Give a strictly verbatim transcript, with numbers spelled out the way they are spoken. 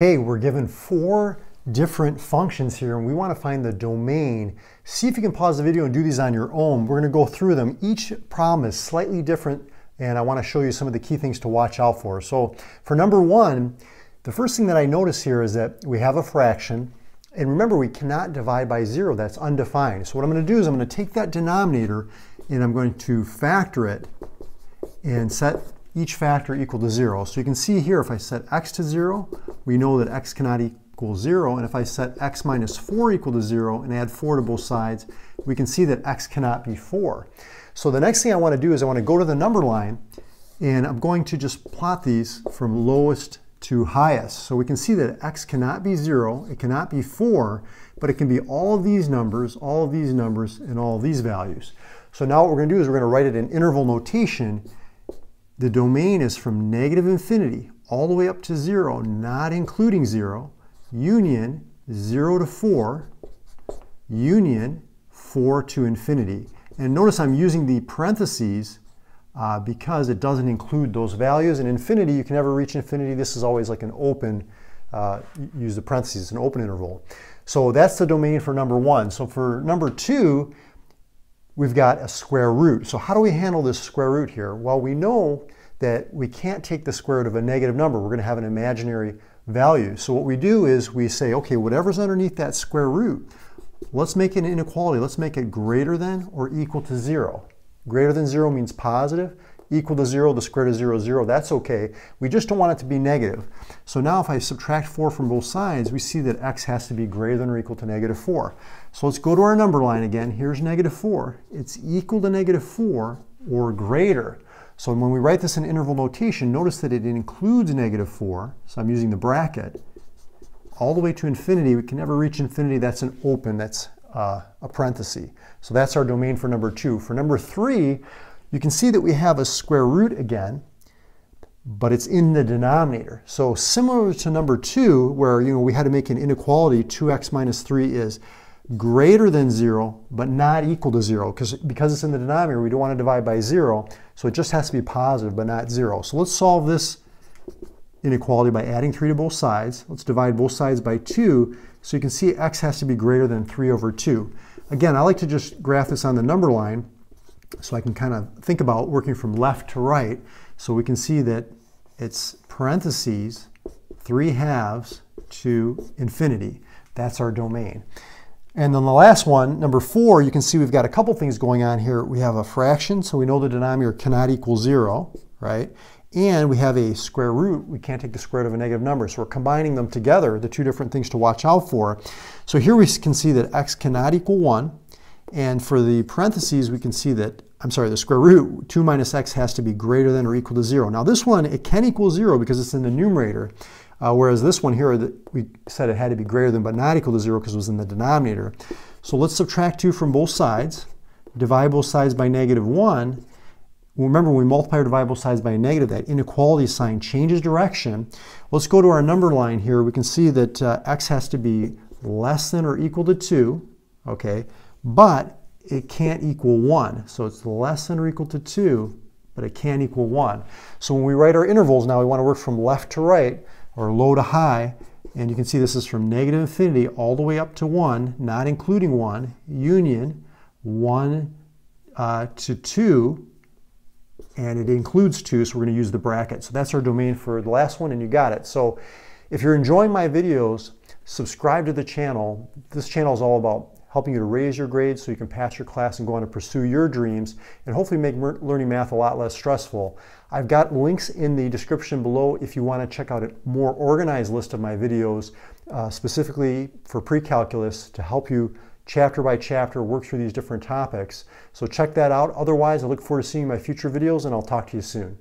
Hey, we're given four different functions here and we want to find the domain. See if you can pause the video and do these on your own. We're going to go through them. Each problem is slightly different and I want to show you some of the key things to watch out for. So for number one, the first thing that I notice here is that we have a fraction, and remember we cannot divide by zero. That's undefined. So what I'm going to do is I'm going to take that denominator and I'm going to factor it and set each factor equal to zero. So you can see here, if I set x to zero, we know that x cannot equal zero, and if I set x minus four equal to zero and add four to both sides, we can see that x cannot be four. So the next thing I want to do is I want to go to the number line, and I'm going to just plot these from lowest to highest. So we can see that x cannot be zero, it cannot be four, but it can be all of these numbers, all of these numbers, and all of these values. So now what we're going to do is we're going to write it in interval notation. The domain is from negative infinity all the way up to zero, not including zero, union zero to four, union four to infinity. And notice I'm using the parentheses uh, because it doesn't include those values. And infinity, you can never reach infinity. This is always like an open, uh, use the parentheses, an open interval. So that's the domain for number one. So for number two, we've got a square root. So how do we handle this square root here? Well, we know that we can't take the square root of a negative number. We're going to have an imaginary value. So what we do is we say, okay, whatever's underneath that square root, let's make it an inequality. Let's make it greater than or equal to zero. Greater than zero means positive. Equal to zero, the square root of zero is zero. That's okay. We just don't want it to be negative. So now if I subtract four from both sides, we see that x has to be greater than or equal to negative four. So let's go to our number line again. Here's negative four. It's equal to negative four or greater. So when we write this in interval notation, notice that it includes negative four. So I'm using the bracket. All the way to infinity. We can never reach infinity. That's an open. That's uh, a parenthesis. So that's our domain for number two. For number three, you can see that we have a square root again, but it's in the denominator. So similar to number two, where you know we had to make an inequality, two x minus three is greater than zero, but not equal to zero, because because it's in the denominator, we don't want to divide by zero, so it just has to be positive, but not zero. So let's solve this inequality by adding three to both sides. Let's divide both sides by two, so you can see x has to be greater than three over two. Again, I like to just graph this on the number line, so I can kind of think about working from left to right. So we can see that it's parentheses, three halves to infinity. That's our domain. And then the last one, number four, you can see we've got a couple things going on here. We have a fraction, so we know the denominator cannot equal zero, right? And we have a square root. We can't take the square root of a negative number. So we're combining them together, the two different things to watch out for. So here we can see that x cannot equal one. And for the parentheses, we can see that, I'm sorry, the square root, two minus x has to be greater than or equal to zero. Now this one, it can equal zero because it's in the numerator, uh, whereas this one here, the, we said it had to be greater than but not equal to zero because it was in the denominator. So let's subtract two from both sides, divide both sides by negative one. Remember, when we multiply or divide both sides by a negative, that inequality sign changes direction. Let's go to our number line here. We can see that uh, x has to be less than or equal to two, okay? But it can't equal one. So it's less than or equal to two, but it can't equal one. So when we write our intervals now, we want to work from left to right, or low to high. And you can see this is from negative infinity all the way up to one, not including one, union one uh, to two, and it includes two, so we're going to use the bracket. So that's our domain for the last one, and you got it. So if you're enjoying my videos, subscribe to the channel. This channel is all about helping you to raise your grades so you can pass your class and go on to pursue your dreams, and hopefully make learning math a lot less stressful. I've got links in the description below if you want to check out a more organized list of my videos, uh, specifically for pre-calculus, to help you chapter by chapter work through these different topics. So check that out. Otherwise, I look forward to seeing my future videos, and I'll talk to you soon.